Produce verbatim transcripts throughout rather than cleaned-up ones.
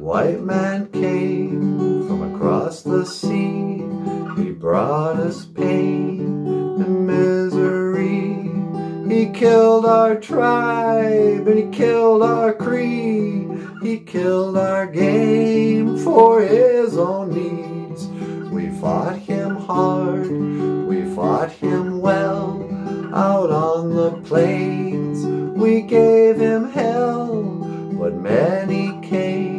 White man came from across the sea, he brought us pain and misery. He killed our tribe and he killed our Cree. He killed our game for his own needs. We fought him hard, we fought him well. Out on the plains, we gave him hell. But many came,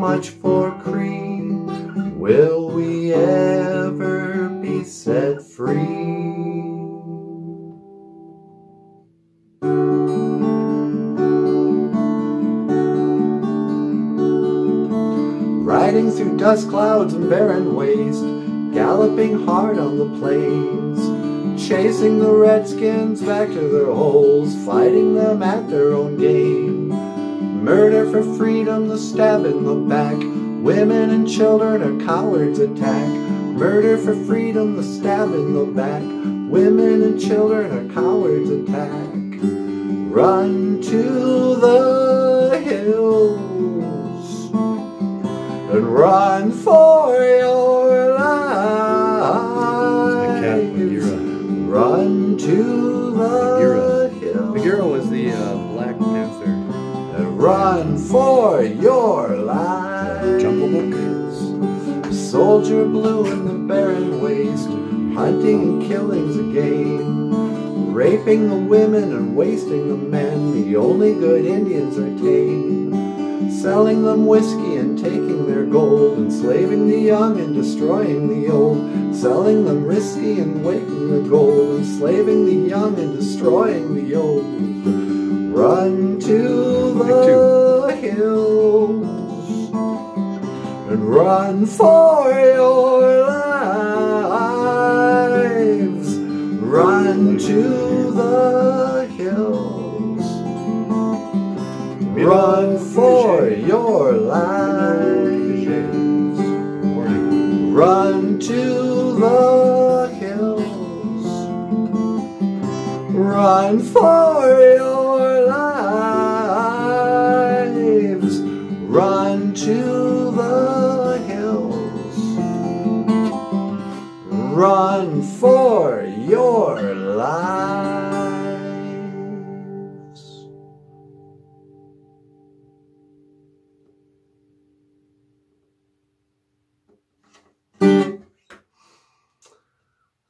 much for Cree. Will we ever be set free? Riding through dust clouds and barren waste, galloping hard on the plains, chasing the redskins back to their holes, fighting them at their own game. Murder for freedom, the stab in the back. Women and children are cowards attack. Murder for freedom, the stab in the back. Women and children are cowards attack. Run to the hills and run for your lives. Run to the hills. Bagheera was the uh, Black Panther. Run for your lives. Jungle Book. Soldier Blue in the barren waste, hunting and killing's a game, raping the women and wasting the men. The only good Indians are tame, selling them whiskey and taking their gold, enslaving the young and destroying the old, selling them risky and waking the gold, enslaving the young and destroying the old. Run to the hills and run for your lives. Run to the hills. Run for your lives. Run to the hills. Run for your Run to the hills. Run for your lives.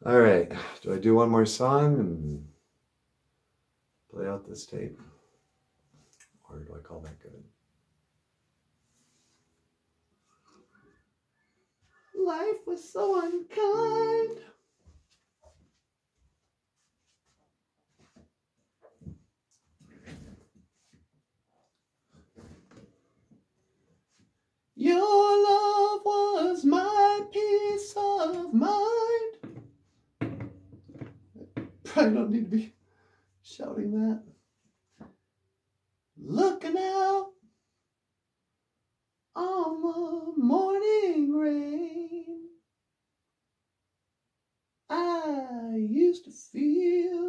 All right. Do I do one more song and play out this tape? Or do I call that good? Life was so unkind. Your love was my peace of mind. Probably don't need to be shouting that. Looking out on the morning rain, I used to feel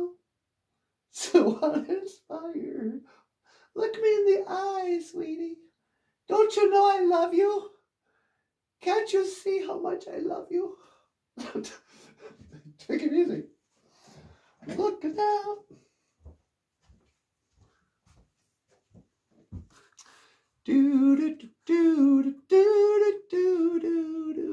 so uninspired. Look me in the eye, sweetie. Don't you know I love you? Can't you see how much I love you? Take it easy. Look it out. Do do do do do do do do do.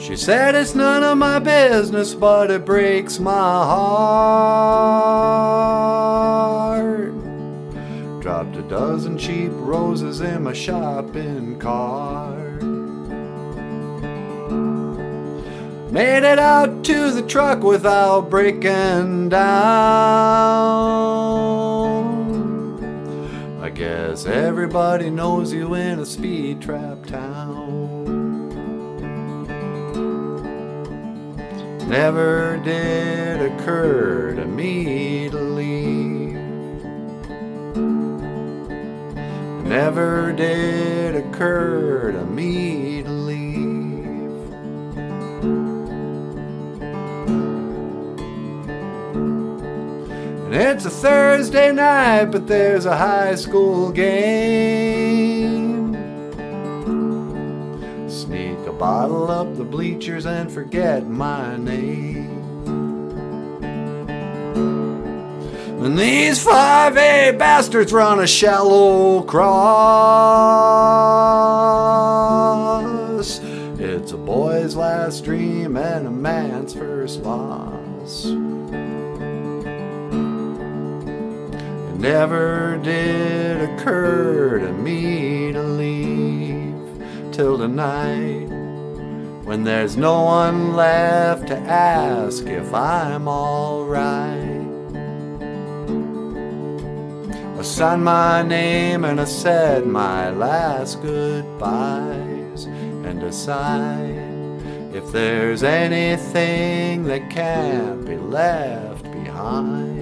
She said it's none of my business, but it breaks my heart. Dropped a dozen cheap roses in my shopping cart. Made it out to the truck without breaking down. I guess everybody knows you in a speed trap town. never did occur to me to leave. Never did occur to me to leave. And it's a Thursday night, but there's a high school game. Sneak a bottle up the bleachers and forget my name. And these five A bastards run a shallow cross. It's a boy's last dream and a man's first loss. It never did occur to me to leave. Till tonight, when there's no one left to ask if I'm alright. I signed my name and I said my last goodbyes, and decide if there's anything that can't be left behind.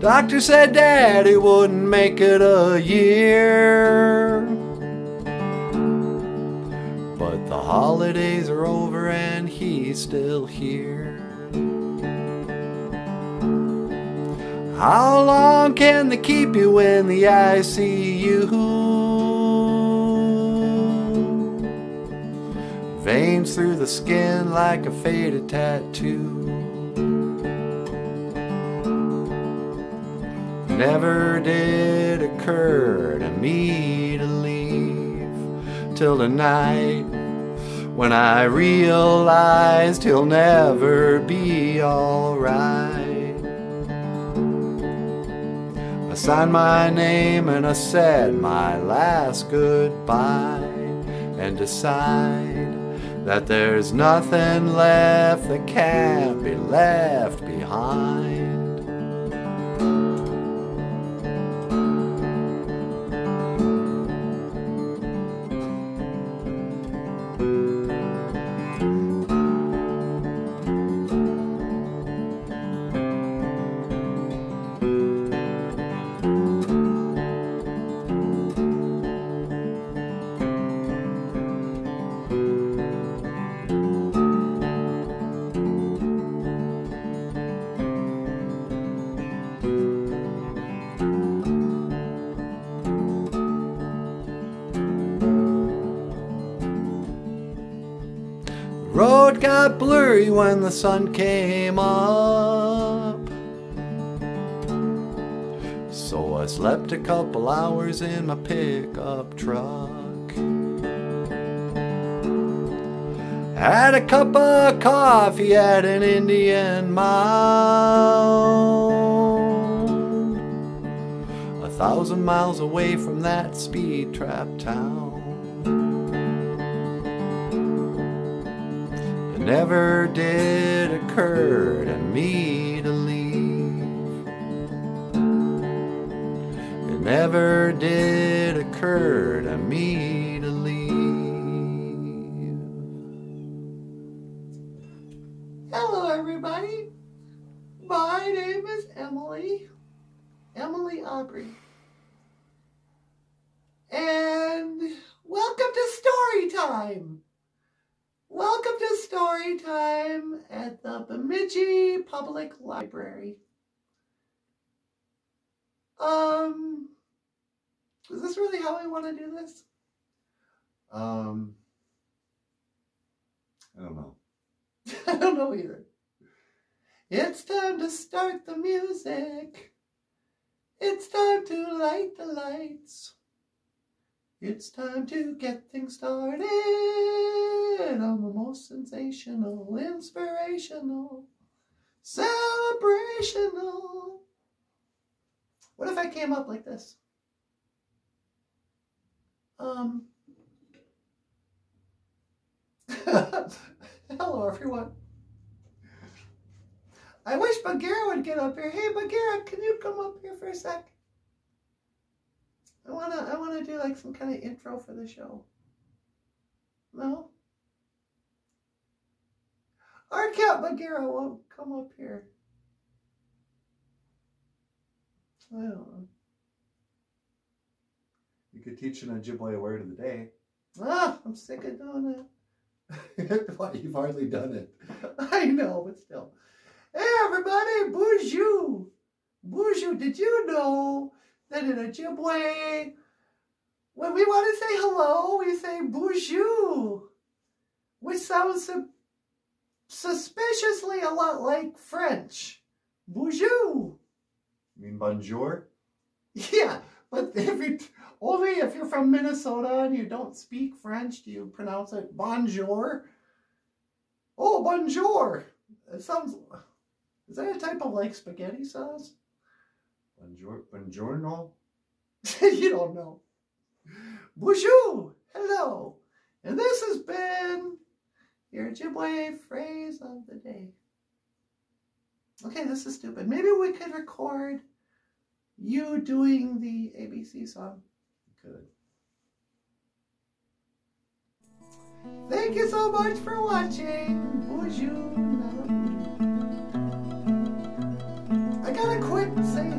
Doctor said Daddy wouldn't make it a year, but the holidays are over and he's still here. How long can they keep you in the I C U? Veins through the skin like a faded tattoo. Never did occur to me to leave, till tonight when I realized he'll never be alright. I signed my name and I said my last goodbye, and decide that there's nothing left that can't be left behind. Road got blurry when the sun came up, so I slept a couple hours in my pickup truck. Had a cup of coffee at an Indian mound, a thousand miles away from that speed trap town. Never did occur to me to leave. It never did occur to me to leave. Hello everybody. My name is Emily. Emily Aubrey. And welcome to Story Time. Welcome to Story Time at the Bemidji Public Library. Um, is this really how I want to do this? Um, I don't know. I don't know either. It's time to start the music. It's time to light the lights. It's time to get things started on the most sensational, inspirational, celebrational. What if I came up like this? Um. Hello, everyone. I wish Bagheera would get up here. Hey, Bagheera, can you come up here for a sec? I want to I wanna do like some kind of intro for the show. No? Our cat Bagheera won't come up here. I don't know. You could teach an Ojibwe word of the day. Ah, I'm sick of doing it. Why, you've hardly done it. I know, but still. Hey everybody, bonjour. Bonjour, did you know that in Ojibwe, when we want to say hello, we say bonjour, which sounds su suspiciously a lot like French. Bonjour. You mean bonjour? Yeah, but if you, only if you're from Minnesota and you don't speak French, do you pronounce it bonjour? Oh, bonjour. It sounds, is that a type of like spaghetti sauce? Bonjour, buongiorno? You don't know. Bonjour, hello. And this has been your Ojibwe phrase of the day. Okay, this is stupid. Maybe we could record you doing the A B C song. We could. Thank you so much for watching. Bonjour. I gotta quit saying